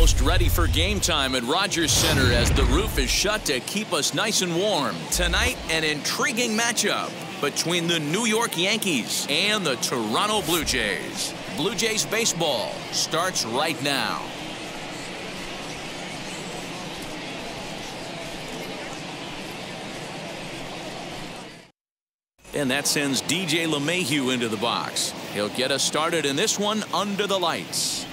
almost ready for game time at Rogers Center as the roof is shut to keep us nice and warm. Tonight, an intriguing matchup between the New York Yankees and the Toronto Blue Jays. Blue Jays baseball starts right now. And that sends DJ LeMahieu into the box. He'll get us started in this one under the lights.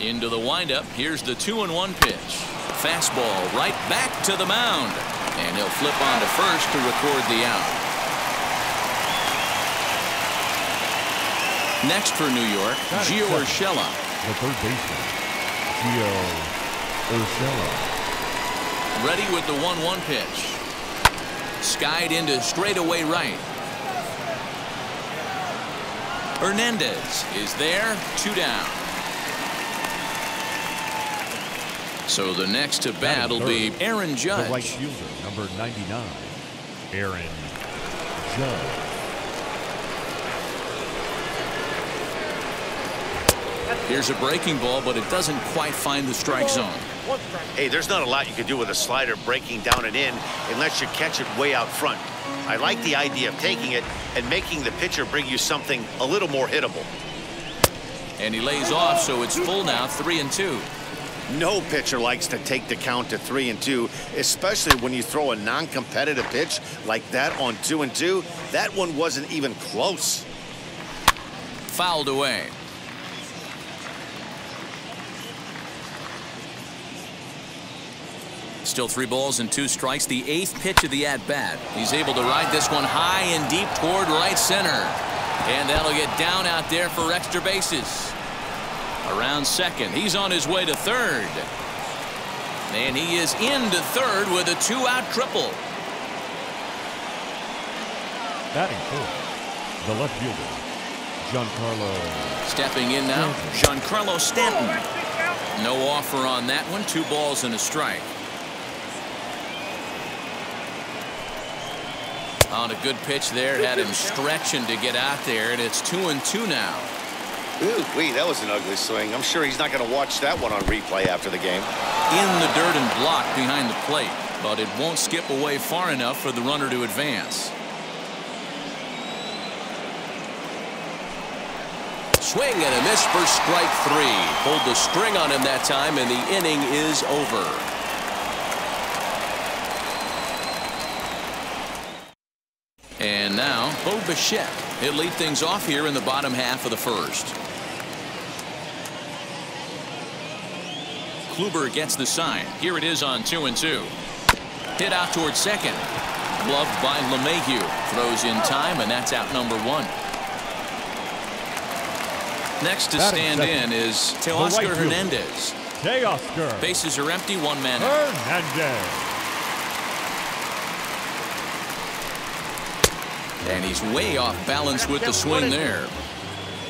Into the windup. Here's the 2-1 pitch. Fastball right back to the mound. And he'll flip on to first to record the out. Next for New York, Gio Urshela. The third baseman, Gio Urshela. Ready with the 1-1 pitch. Skied into straightaway right. Hernandez is there, 2 down. So the next to bat will be Aaron Judge. The right fielder, number 99, Aaron Judge. Here's a breaking ball, but it doesn't quite find the strike zone. Hey, there's not a lot you can do with a slider breaking down and in unless you catch it way out front. I like the idea of taking it and making the pitcher bring you something a little more hittable. And he lays off, so it's full now, 3-2. No pitcher likes to take the count to 3-2, especially when you throw a non-competitive pitch like that on 2-2. That one wasn't even close. Fouled away. Still 3 balls and 2 strikes. The 8th pitch of the at-bat. He's able to ride this one high and deep toward right center. And that'll get down out there for extra bases. Around second. He's on his way to third. And he is into third with a 2-out triple. Batting fourth, the left fielder, Giancarlo. Stepping in now, Giancarlo Stanton. No offer on that one. 2 balls and a strike. On a good pitch there, had him stretching to get out there, and it's 2-2 now. Ooh, wee, that was an ugly swing. I'm sure he's not going to watch that one on replay after the game. In the dirt and blocked behind the plate, but it won't skip away far enough for the runner to advance. Swing and a miss for strike 3. Pulled the string on him that time, and the inning is over. And now, Bo Bichette. He'll lead things off here in the bottom half of the first. Kluber gets the sign. Here it is on 2-2. Hit out towards second. Gloved by LeMahieu. Throws in time, and that's out number 1. Next to stand in is Teoscar Hernandez. Teoscar. Bases are empty, 1 man out. Hernandez. And he's way off balance with the swing there.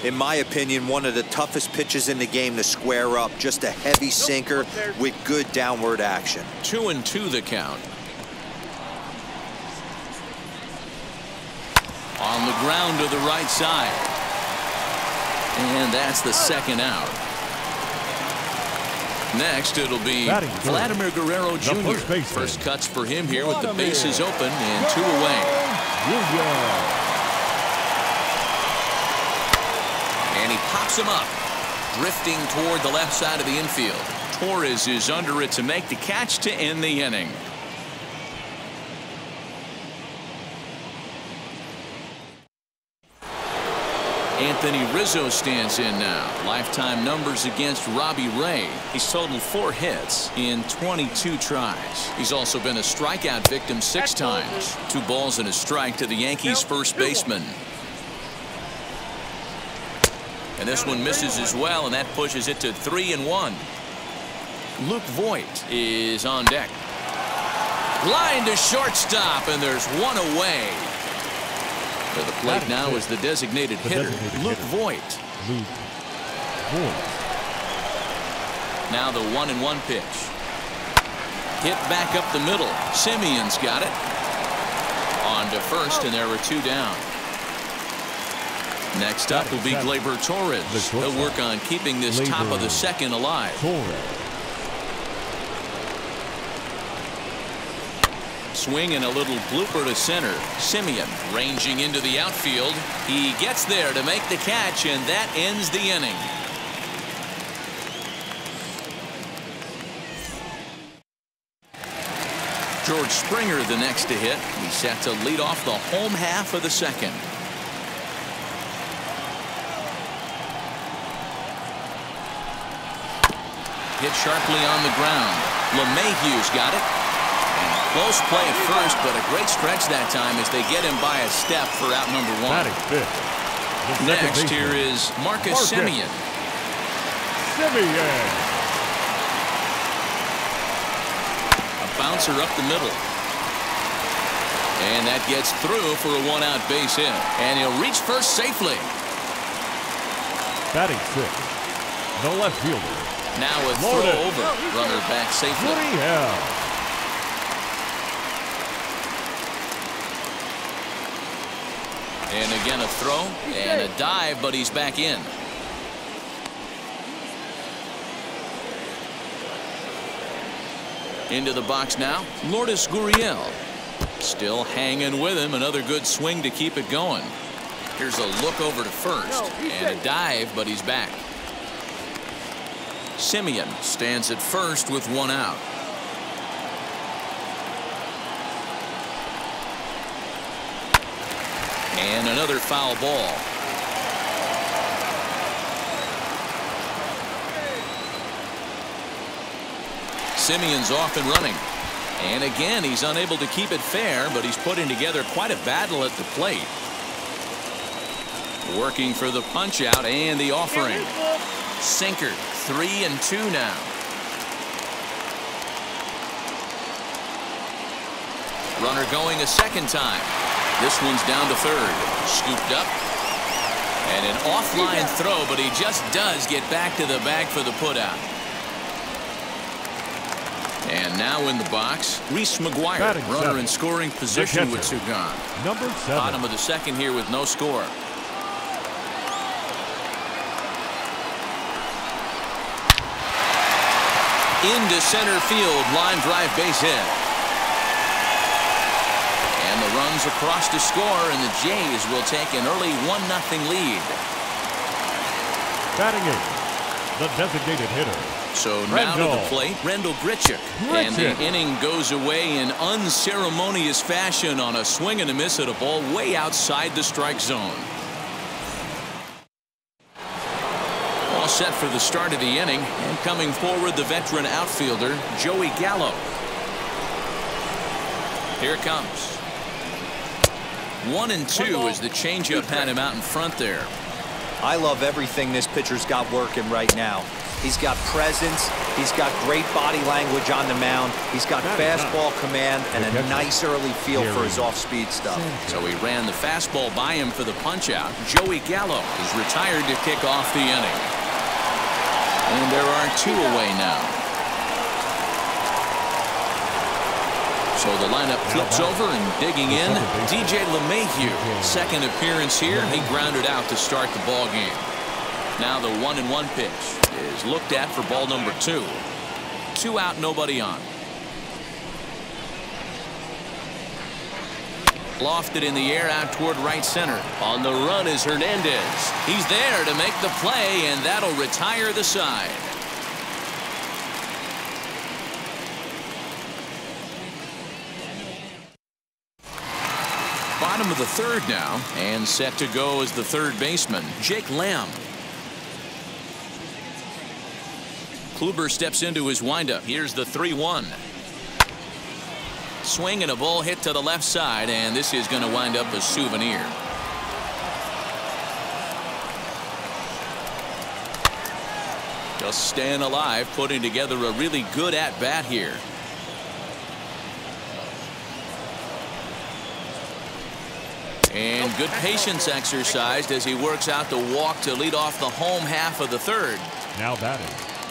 In my opinion, one of the toughest pitches in the game to square up. Just a heavy sinker with good downward action. 2-2 the count. On the ground to the right side. And that's the 2nd out. Next, it'll be Vladimir Guerrero Jr. First cuts for him here with the bases open and 2 away. And he pops him up, drifting toward the left side of the infield. Torres is under it to make the catch to end the inning. Anthony Rizzo stands in now. Lifetime numbers against Robbie Ray. He's totaled 4 hits in 22 tries. He's also been a strikeout victim 6 times. 2 balls and a strike to the Yankees' first baseman. And this one misses as well, and that pushes it to 3-1. Luke Voigt is on deck. Line to shortstop, and there's 1 away. For the plate now is the designated hitter, Luke Voigt. Now the 1-1 pitch. Hit back up the middle. Semien's got it. On to first, and there were 2 down. Next up will be Gleyber Torres. He'll work on keeping this top of the second alive. Swing and a little blooper to center. Semien ranging into the outfield. He gets there to make the catch, and that ends the inning. George Springer the next to hit. He's set to lead off the home half of the second. Hit sharply on the ground. LeMahieu's got it. Close play at first, but a great stretch that time as they get him by a step for out number one. Next here is Marcus Semien. A bouncer up the middle. And that gets through for a one-out base hit. And he'll reach first safely. Batting fifth, the left fielder. Now a throw over. Runner back safely. And again a throw and a dive, but he's back in. Into the box now, Lourdes Gurriel. Still hanging with him. Another good swing to keep it going. Here's a look over to first and a dive, but he's back. Semien stands at first with one out. And another foul ball. Semien's off and running. And again, he's unable to keep it fair, but he's putting together quite a battle at the plate. Working for the punch out and the offering. Sinker, 3-2 now. Runner going a second time. This one's down to third. Scooped up. And an offline throw, but he just does get back to the bag for the putout. And now in the box, Reese McGuire, runner in scoring position with two gone. Bottom of the second here with no score. Into center field, line drive base hit. Runs across to score, and the Jays will take an early 1-0 lead. Batting in, the designated hitter. So now to the plate, Randal Grichuk. And the inning goes away in unceremonious fashion on a swing and a miss at a ball way outside the strike zone. All set for the start of the inning, and coming forward, the veteran outfielder, Joey Gallo. Here it comes. 1-2 is the changeup had him out in front there. I love everything this pitcher's got working right now. He's got presence. He's got great body language on the mound. He's got fastball command and a nice early feel for his off-speed stuff. So he ran the fastball by him for the punch-out. Joey Gallo is retired to kick off the inning. And there are two away now. So the lineup flips over, and digging in, DJ LeMahieu. Second appearance here. He grounded out to start the ball game. Now the 1-1 pitch is looked at for ball number two. Two out, nobody on. Lofted in the air out toward right center. On the run is Hernandez. He's there to make the play, and that'll retire the side. Bottom of the third now, and set to go is the third baseman, Jake Lamb. Kluber steps into his windup. Here's the 3-1. Swing and a ball hit to the left side, and this is going to wind up a souvenir. Just staying alive, putting together a really good at-bat here. And good patience exercised as he works out the walk to lead off the home half of the third. Now batting.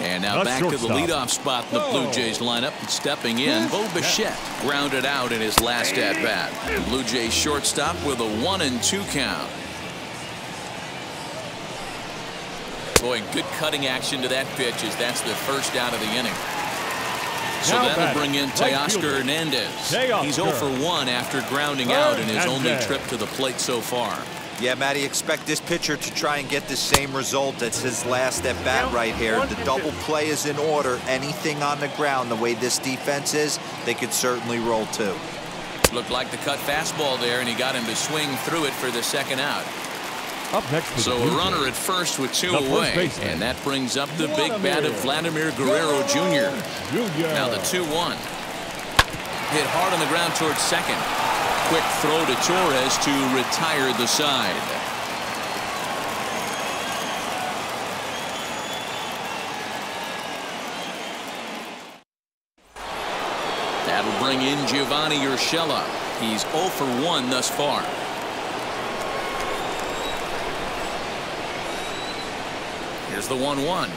And now back to the leadoff spot in the Blue Jays lineup. Stepping in, Bo Bichette grounded out in his last at bat. Blue Jays shortstop with a 1-2 count. Boy, and good cutting action to that pitch as that's the first out of the inning. So that'll bring in Teoscar Hernandez. He's 0 for 1 after grounding out in his only trip to the plate so far. Yeah, Matty, expect this pitcher to try and get the same result. That's his last at bat right here. The double play is in order. Anything on the ground, the way this defense is, they could certainly roll two. Looked like the cut fastball there, and he got him to swing through it for the second out. Up next, so a runner at first with two away, and that brings up the big bat of Vladimir Guerrero Jr. Now the 2-1. Hit hard on the ground towards second. Quick throw to Torres to retire the side. That'll bring in Giovanni Urshela. He's 0 for 1 thus far. Here's the 1-1.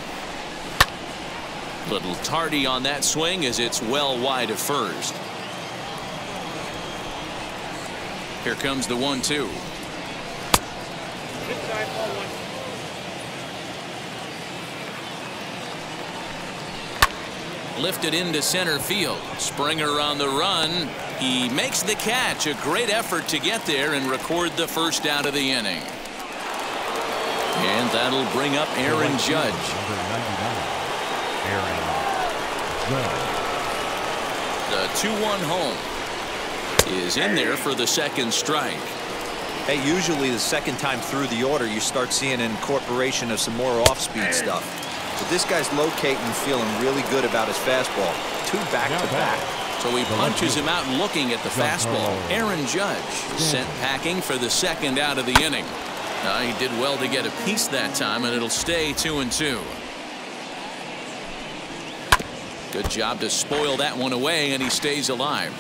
Little tardy on that swing as it's well wide of first. Here comes the 1-2. Lifted into center field. Springer on the run. He makes the catch. A great effort to get there and record the first out of the inning. And that'll bring up Aaron Judge. The 2-1 home is in there for the second strike. Hey, usually the second time through the order, you start seeing an incorporation of some more off-speed stuff. But this guy's locating, feeling really good about his fastball. Two back-to-back. So he punches him out looking at the fastball. Aaron Judge sent packing for the second out of the inning. He did well to get a piece that time, and it'll stay 2-2. Good job to spoil that one away, and he stays alive.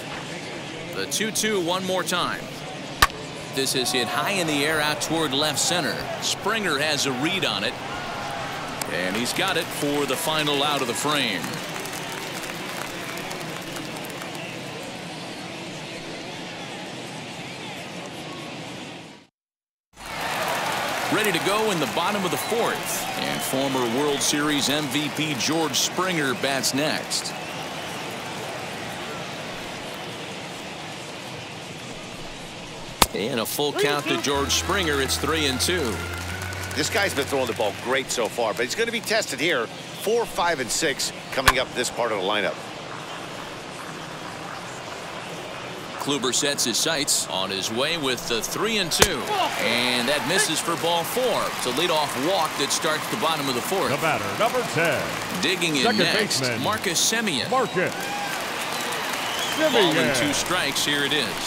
The 2-2 one more time. This is hit high in the air out toward left center. Springer has a read on it, and he's got it for the final out of the frame. Ready to go in the bottom of the fourth, and former World Series MVP George Springer bats next. And a full count to George Springer. It's 3-2. This guy's been throwing the ball great so far, but he's going to be tested here. 4, 5, and 6 coming up this part of the lineup. Kluber sets his sights on his way with the 3-2, and that misses for ball 4. It's a leadoff walk that starts the bottom of the fourth. The batter, number 10. Digging in next, Marcus Semien. Ball and 2 strikes. Here it is.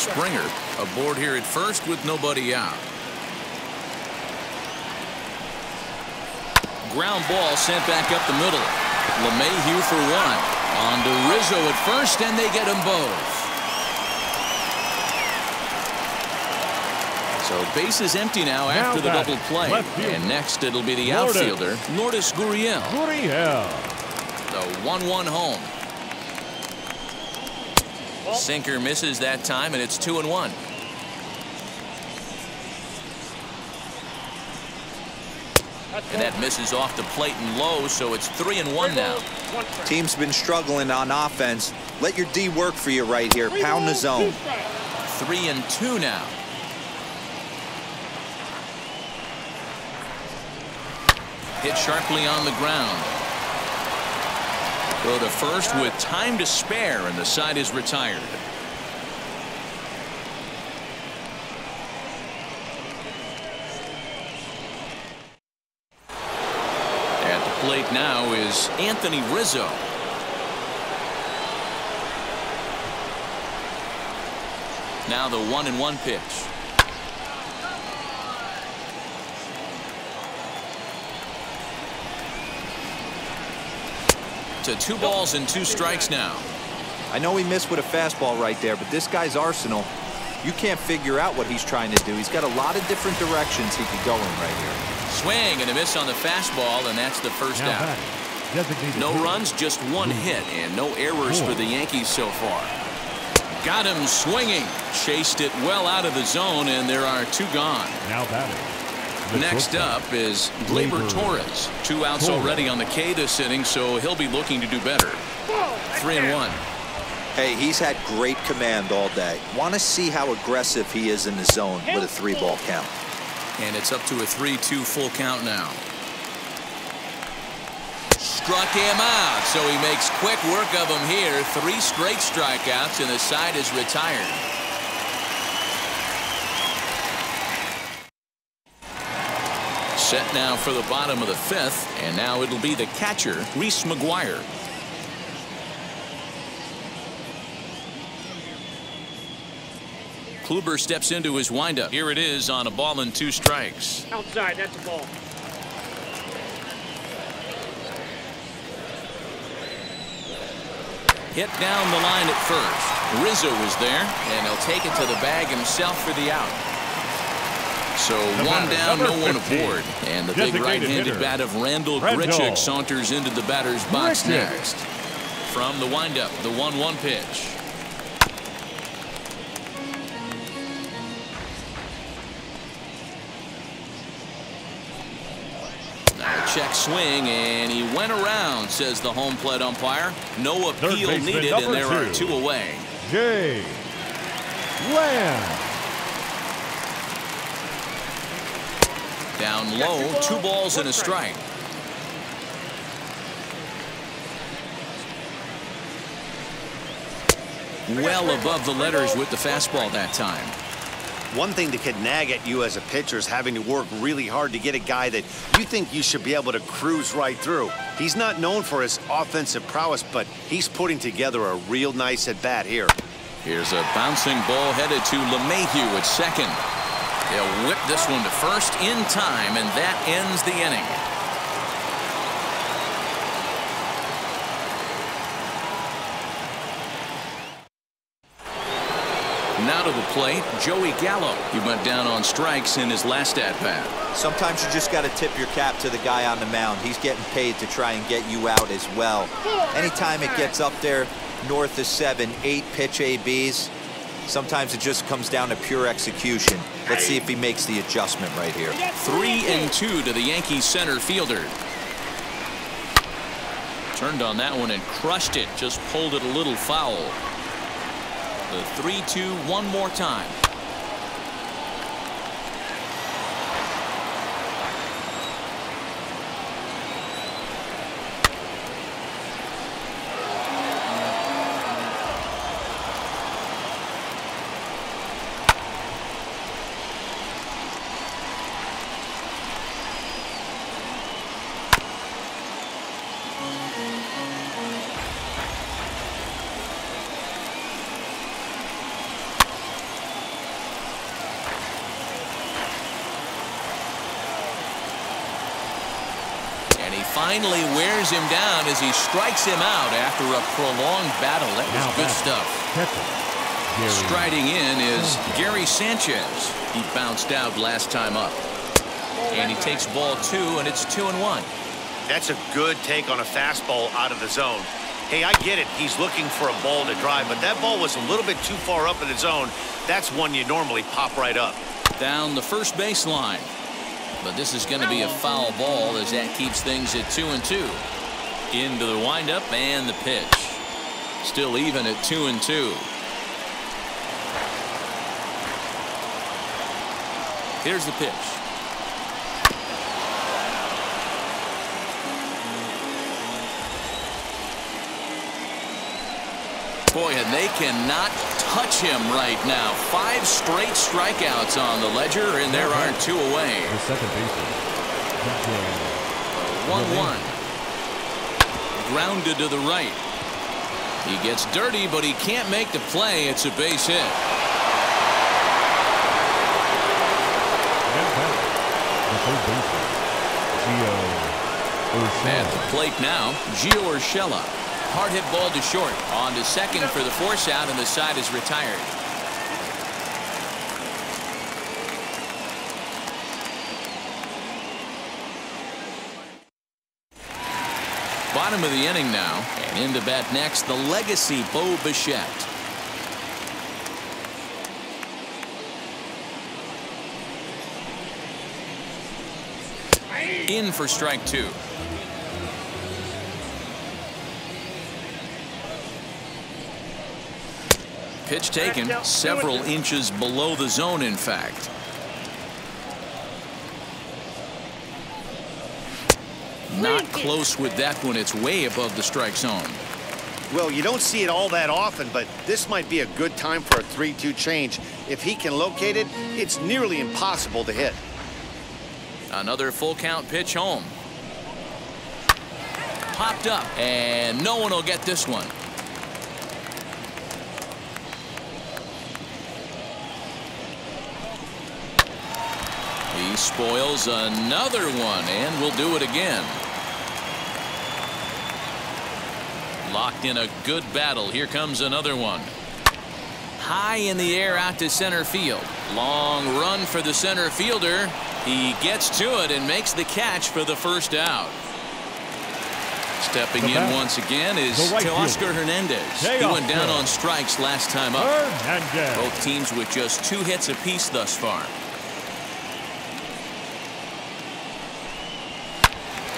Springer aboard here at first with nobody out. Ground ball sent back up the middle. LeMahieu for 1. On to Rizzo at first, and they get them both. So base is empty now after the double play. And next it'll be the outfielder, Lourdes Gurriel. The 1-1 home. Sinker misses that time, and it's 2-1. And that misses off the plate and low, so it's 3-1 now. Team's been struggling on offense. Let your D work for you right here. Pound the zone. 3-2 now. Hit sharply on the ground. Throw to first with time to spare, and the side is retired. Late now is Anthony Rizzo. Now the 1-1 pitch. To 2 balls and 2 strikes now. I know he missed with a fastball right there, but this guy's arsenal, you can't figure out what he's trying to do. He's got a lot of different directions he could go in right here. Swing and a miss on the fastball, and that's the first out. No runs, just 1 hit, and no errors for the Yankees so far. Got him swinging. Chased it well out of the zone, and there are 2 gone. Now batting Next up is Gleyber Torres. Two outs already on the K this inning, so he'll be looking to do better. 3-1. Hey, he's had great command all day. Want to see how aggressive he is in the zone with a 3-ball count. And it's up to a 3-2 full count now. Struck him out, so he makes quick work of him here. 3 straight strikeouts, and the side is retired. Set now for the bottom of the 5th, and now it'll be the catcher, Reese McGuire. Kluber steps into his windup. Here it is on a ball and 2 strikes. Outside, that's a ball. Hit down the line at first. Rizzo was there, and he'll take it to the bag himself for the out. So one down, no one aboard. And the big right-handed bat of Randal Grichuk saunters into the batter's box next. From the windup, the 1-1 pitch. Now check swing, and he went around, says the home plate umpire. No appeal needed, and there are 2 away. Jake Lamb. Down low, 2 balls and a strike. Well above the letters with the fastball that time. One thing that could nag at you as a pitcher is having to work really hard to get a guy that you think you should be able to cruise right through. He's not known for his offensive prowess, but he's putting together a real nice at-bat here. Here's a bouncing ball headed to LeMahieu at second. They'll whip this one to first in time, and that ends the inning. Now to the plate, Joey Gallo. He went down on strikes in his last at-bat. Sometimes you just got to tip your cap to the guy on the mound. He's getting paid to try and get you out as well. Anytime it gets up there north of 7, 8 pitch ABs, sometimes it just comes down to pure execution. Let's see if he makes the adjustment right here. 3-2 to the Yankees center fielder. Turned on that one and crushed it. Just pulled it a little foul. The 3-2 one more time. Finally wears him down as he strikes him out after a prolonged battle. That was good stuff. Striding in is Gary Sanchez. He bounced out last time up. And he takes ball 2, and it's 2-1. That's a good take on a fastball out of the zone. Hey, I get it. He's looking for a ball to drive, but that ball was a little bit too far up in the zone. That's one you normally pop right up. Down the first baseline. But this is going to be a foul ball as that keeps things at 2-2. Into the windup and the pitch. Still even at 2-2. Here's the pitch. Boy, and they cannot touch him right now. 5 straight strikeouts on the ledger, and there are 2 away. 1-1. Grounded to the right. He gets dirty, but he can't make the play. It's a base hit. At the plate now, Gio Urshela. Hard hit ball to short. On to second for the force out, and the side is retired. Bottom of the inning now, and in to bat next, the legacy Bo Bichette. in for strike two. Pitch taken several inches below the zone, in fact. Not close with that one. It's way above the strike zone. Well, you don't see it all that often, but this might be a good time for a 3-2 change. If he can locate it, it's nearly impossible to hit. Another full count pitch home. Popped up, and no one will get this one. He spoils another one and will do it again. Locked in a good battle. Here comes another one. High in the air out to center field. Long run for the center fielder. He gets to it and makes the catch for the first out. Stepping in once again is Oscar Hernandez. He went down on strikes last time up. Both teams with just 2 hits apiece thus far.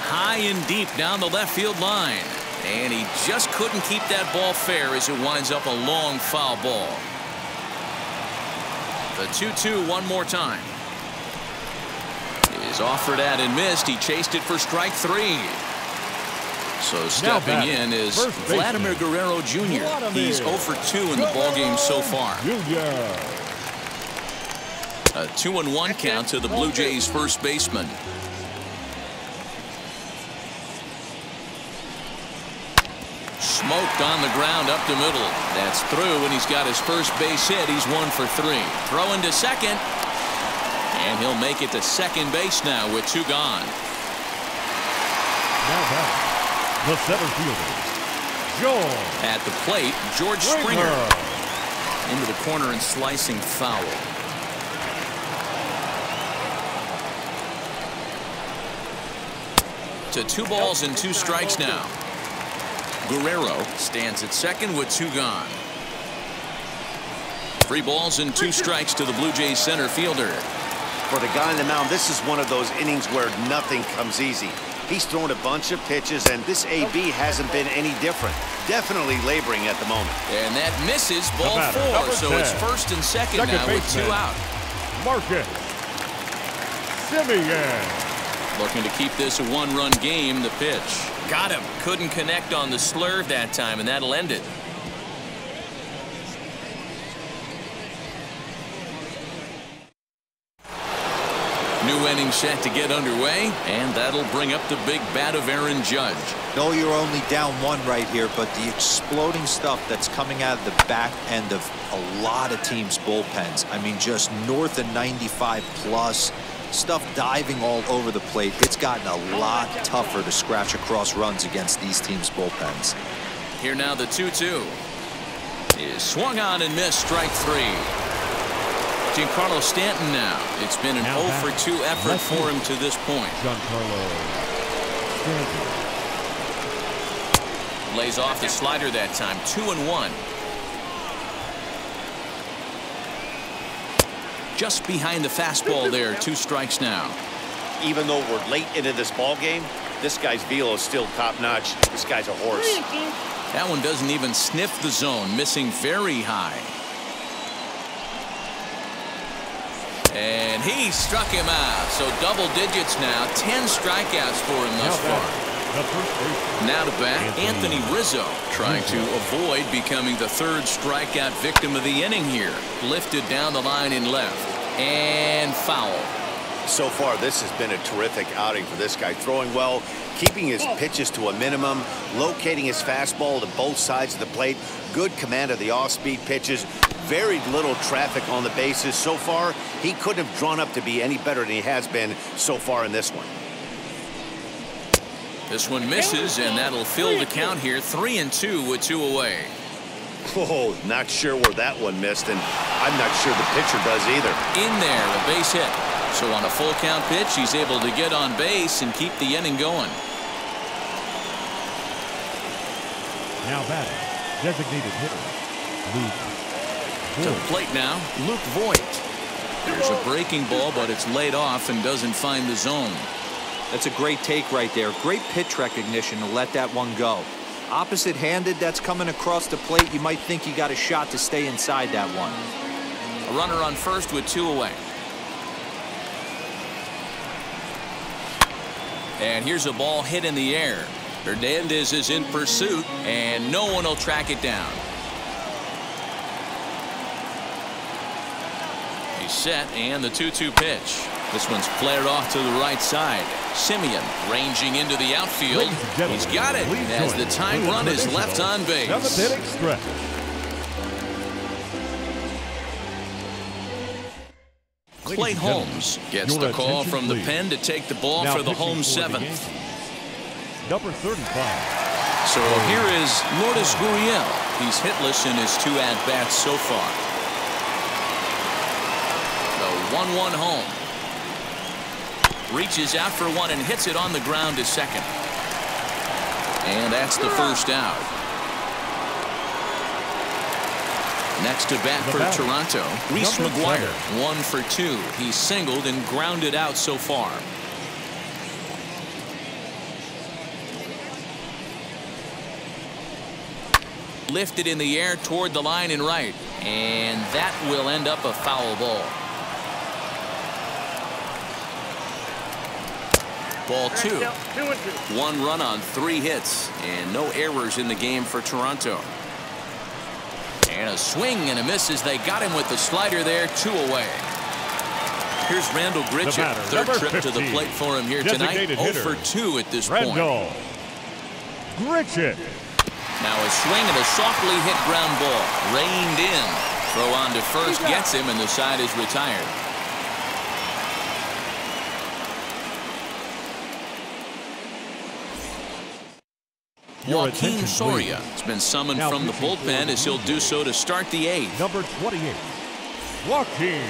High and deep down the left field line. And he just couldn't keep that ball fair as it winds up a long foul ball. The 2-2 one more time. Is offered at and missed. He chased it for strike 3. So stepping in is Vladimir Guerrero Jr. He's 0 for 2 in the ballgame so far. A 2-1 count to the Blue Jays first baseman. Smoked on the ground up the middle. That's through, and he's got his first base hit. He's 1 for 3. Throw into second, and he'll make it to second base now with 2 gone. Now back, the center fielder, George. At the plate, George Springer. Into the corner and slicing foul. To 2 balls and 2 strikes now. Guerrero stands at second with 2 gone. 3 balls and 2 strikes to the Blue Jays center fielder. For the guy on the mound, this is one of those innings where nothing comes easy. He's thrown a bunch of pitches, and this AB hasn't been any different. Definitely laboring at the moment. And that misses ball 4, so it's first and second now with 2 out. Marcus Semien. Looking to keep this a one-run game. The pitch. Got him. Couldn't connect on the slurve that time, and that'll end it. New inning set to get underway, and that'll bring up the big bat of Aaron Judge. No, you're only down 1 right here, but the exploding stuff that's coming out of the back end of a lot of teams' bullpens. I mean, just north of 95 plus. Stuff diving all over the plate. It's gotten a lot tougher to scratch across runs against these teams' bullpens. Here now, the 2-2 is swung on and missed strike 3. Giancarlo Stanton now. It's been an 0 for 2 effort for him to this point. Giancarlo lays off the slider that time. 2-1. Just behind the fastball there. 2 strikes now. Even though we're late into this ball game, this guy's velo is still top notch. This guy's a horse. That one doesn't even sniff the zone, missing very high. And he struck him out. So double digits now. 10 strikeouts for him thus far. Now to bat, Anthony Rizzo, trying to avoid becoming the 3rd strikeout victim of the inning here. Lifted down the line and left. And foul. So far, this has been a terrific outing for this guy. Throwing well, keeping his pitches to a minimum, locating his fastball to both sides of the plate. Good command of the off-speed pitches. Very little traffic on the bases. So far, he couldn't have drawn up to be any better than he has been so far in this one. This one misses, and that'll fill the count here. 3-2 with 2 away. Oh, not sure where that one missed, and I'm not sure the pitcher does either. In there, a base hit. So on a full count pitch, he's able to get on base and keep the inning going. Now batting, designated hitter, Luke Voigt. To the plate now, Luke Voigt. There's a breaking ball, but it's laid off and doesn't find the zone. That's a great take right there. Great pitch recognition to let that one go. Opposite-handed, that's coming across the plate. You might think you got a shot to stay inside that one. A runner on first with two away. And here's a ball hit in the air. Hernandez is in pursuit, and no one will track it down. He's set, and the 2-2 pitch. This one's flared off to the right side. Semien ranging into the outfield. He's got it as the tying run is left on base. Clay Holmes gets the call from the pen to take the ball for the home seventh. Number 35. So here is Lourdes Gurriel. He's hitless in his two at-bats so far. The 1-1 home. Reaches out for one and hits it on the ground to second. And that's the first out. Next to bat for Toronto, Reese McGuire, 1 for 2. He's singled and grounded out so far. Lifted in the air toward the line and right, and that will end up a foul ball. Ball two. 1 run on 3 hits and no errors in the game for Toronto. And a swing and a miss as they got him with the slider there. 2 away. Here's Randal Grichuk. Third trip to the plate for him here tonight. 0 for 2 at this point. Grichuk. Now a swing and a softly hit ground ball. Reined in. Throw on to first. Gets him, and the side is retired. Joaquin Soria has been summoned from the bullpen as he'll do so to start the 8th. Number 28, Joaquin.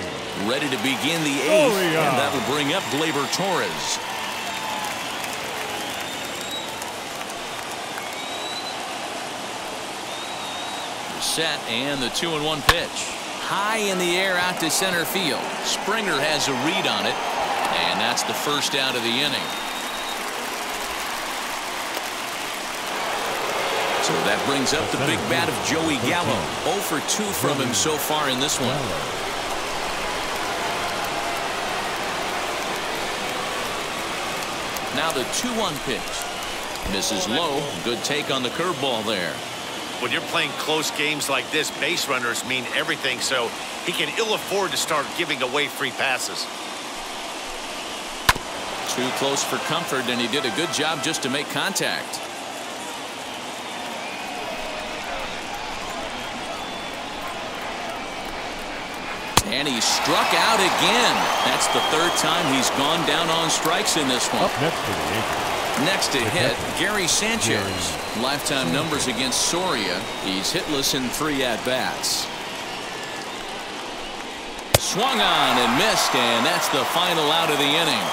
Ready to begin the 8th, and that will bring up Gleyber Torres. Set, and the 2-1 pitch. High in the air out to center field. Springer has a read on it, and that's the first out of the inning. So that brings up the big bat of Joey Gallo. 0 for 2 from him so far in this one. Now the 2-1 pitch. Misses low. Good take on the curveball there. When you're playing close games like this, base runners mean everything, so he can ill afford to start giving away free passes. Too close for comfort, and he did a good job just to make contact. And he struck out again. That's the 3rd time he's gone down on strikes in this one. Up next to the Yankees. Next to hit, Gary Sanchez. Lifetime numbers against Soria. He's hitless in 3 at-bats. Swung on and missed, and that's the final out of the inning.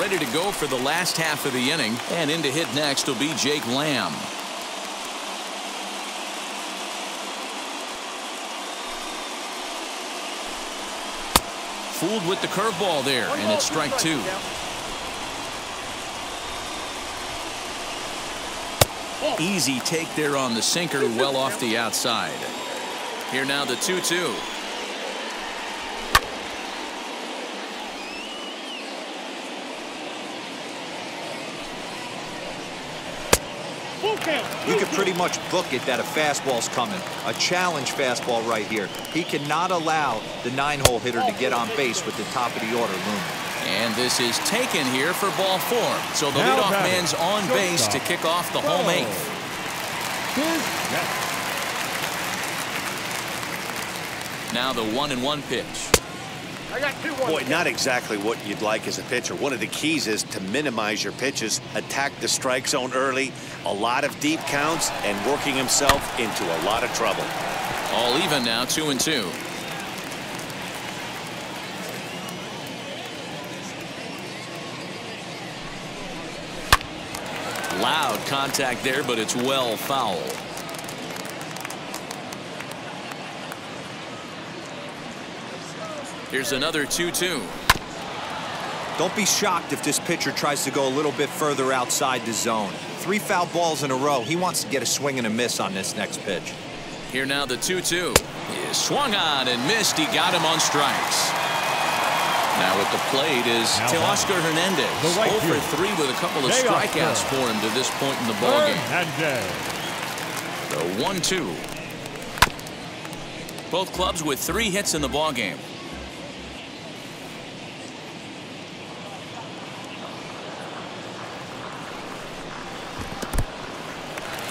Ready to go for the last half of the inning, and in to hit next will be Jake Lamb. Fooled with the curveball there, and it's strike 2. Easy take there on the sinker, well off the outside. Here now the 2-2. You can pretty much book it that a fastball's coming. A challenge fastball right here. He cannot allow the 9-hole hitter to get on base with the top of the order looming. And this is taken here for ball 4. So the leadoff man's on base to kick off the home 8th. Now the 1-1 pitch. Boy, not exactly what you'd like as a pitcher. One of the keys is to minimize your pitches, attack the strike zone early, a lot of deep counts, and working himself into a lot of trouble. All even now, 2-2. Loud contact there, but it's well foul. Here's another 2-2. Don't be shocked if this pitcher tries to go a little bit further outside the zone. 3 foul balls in a row. He wants to get a swing and a miss on this next pitch. Here now the 2-2 is swung on and missed. He got him on strikes. Now at the plate is Oscar Hernandez. 0 for 3 with a couple of strikeouts for him to this point in the ballgame. The 1-2. Both clubs with 3 hits in the ballgame.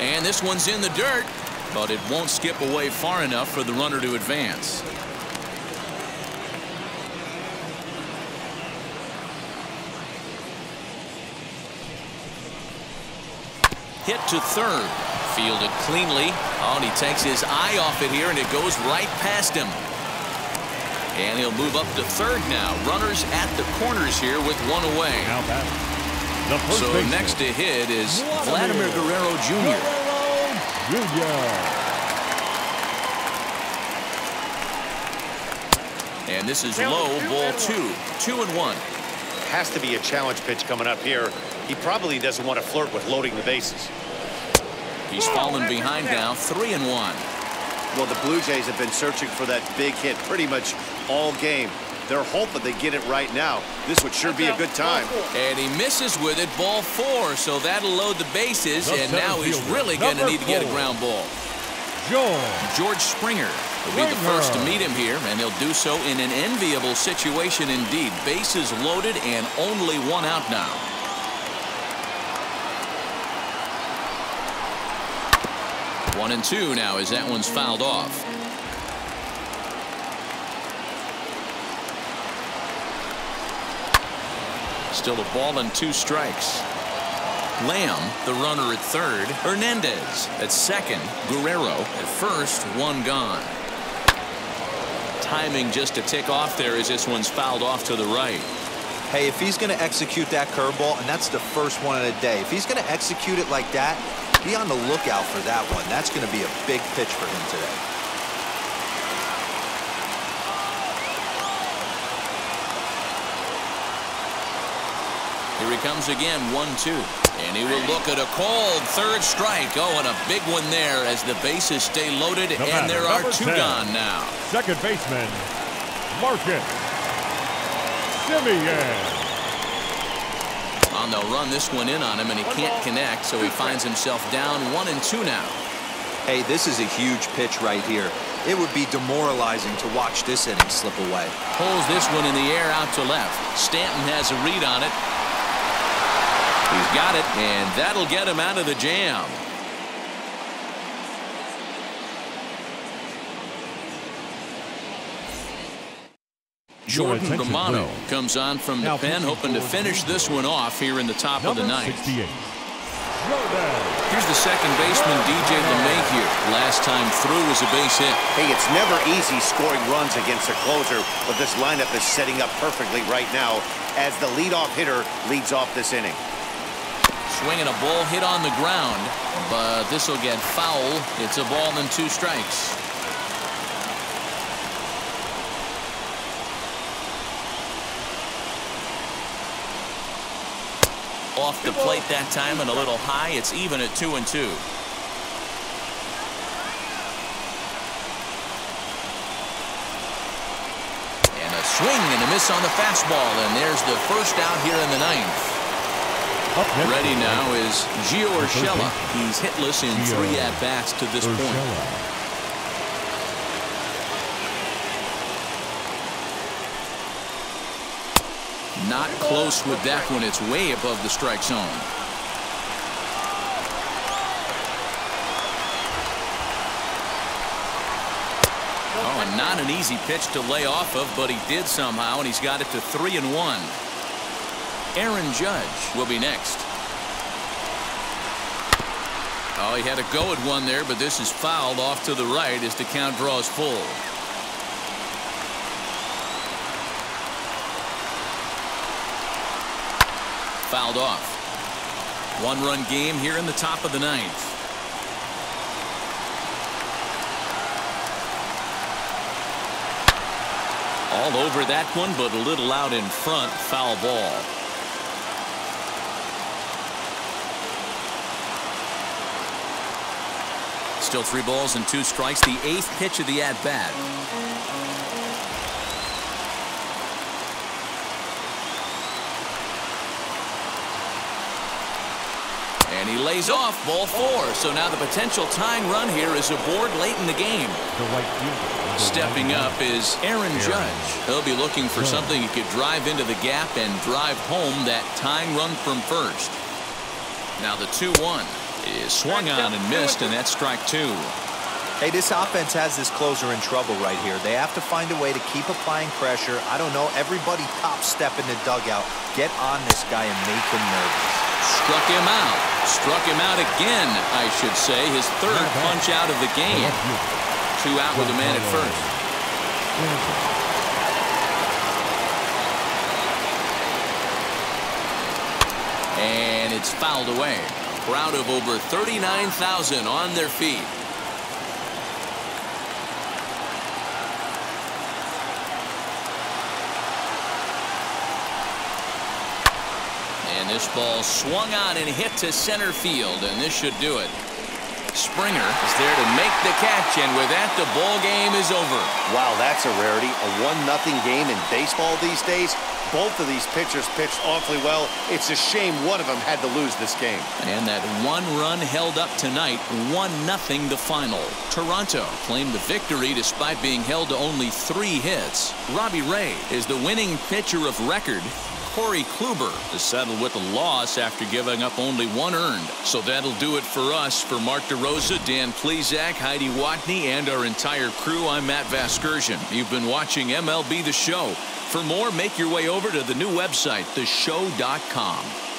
And this one's in the dirt, but it won't skip away far enough for the runner to advance. Hit to third, fielded cleanly. Oh, and he takes his eye off it here, and it goes right past him. And he'll move up to third now. Runners at the corners here with 1 away. So next to hit is Vladimir Guerrero Jr. And this is low, ball 2, 2-1. Has to be a challenge pitch coming up here. He probably doesn't want to flirt with loading the bases. He's fallen behind now, 3-1. Well, the Blue Jays have been searching for that big hit pretty much all game. They're hoping they get it right now. This would sure be a good time. And he misses with it, ball 4, so that'll load the bases, and now he's really going to need to get a ground ball. George Springer will be the first to meet him here, and he'll do so in an enviable situation indeed. Bases loaded and only 1 out now. One and two now as that one's fouled off. Still a ball and 2 strikes. Lamb, the runner at third. Hernandez at second. Guerrero at first. 1 gone. Timing just a tick off there as this one's fouled off to the right. Hey, if he's going to execute that curveball, and that's the first one of the day, if he's going to execute it like that, be on the lookout for that one. That's going to be a big pitch for him today. Here he comes again, 1-2. And he will look at a called third strike. Oh, and a big one there as the bases stay loaded, and there are 2 gone now. Second baseman, Marcus Semien. And they'll run this one in on him, and he can't connect, so he finds himself down 1-2 now. Hey, this is a huge pitch right here. It would be demoralizing to watch this inning slip away. Pulls this one in the air out to left. Stanton has a read on it. He's got it, and that'll get him out of the jam. Jordan Romano comes on from the pen, hoping to finish this one off here in the top of the ninth. Here's the second baseman, DJ LeMahieu. Last time through was a base hit. Hey, it's never easy scoring runs against a closer, but this lineup is setting up perfectly right now as the leadoff hitter leads off this inning. Swinging a ball hit on the ground, but this will get foul. It's a ball and 2 strikes. Off the plate that time and a little high. It's even at 2-2. And a swing and a miss on the fastball, and there's the first out here in the ninth. Ready now is Gio Urshela. He's hitless in 3 at-bats to this point. Not close with that one. It's way above the strike zone. Oh, and not an easy pitch to lay off of, but he did somehow, and he's got it to 3-1. Aaron Judge will be next. Oh, he had a go at one there, but this is fouled off to the right as the count draws full. Fouled off. 1-run game here in the top of the ninth. All over that one, but a little out in front. Foul ball. Still 3 balls and 2 strikes. The 8th pitch of the at-bat. And he lays off ball 4. So now the potential tying run here is aboard late in the game. Stepping up is Aaron Judge. He'll be looking for something he could drive into the gap and drive home that tying run from first. Now the 2-1 is swung on and missed, and that's strike 2. Hey, this offense has this closer in trouble right here. They have to find a way to keep applying pressure. I don't know. Everybody top step in the dugout. Get on this guy and make him nervous. Struck him out. Struck him out again, I should say. His 3rd punch out of the game. 2 out with a man at first. And it's fouled away. Crowd of over 39,000 on their feet. And this ball swung on and hit to center field, and this should do it. Springer is there to make the catch, and with that, the ball game is over. Wow, that's a rarity. A 1-0 game in baseball these days. Both of these pitchers pitched awfully well. It's a shame one of them had to lose this game. And that one run held up tonight. 1-0 the final. Toronto claimed the victory despite being held to only 3 hits. Robbie Ray is the winning pitcher of record. Corey Kluber is settled with a loss after giving up only 1 earned. So that'll do it for us. For Mark DeRosa, Dan Plesac, Heidi Watney, and our entire crew, I'm Matt Vasgersian. You've been watching MLB The Show. For more, make your way over to the new website, theshow.com.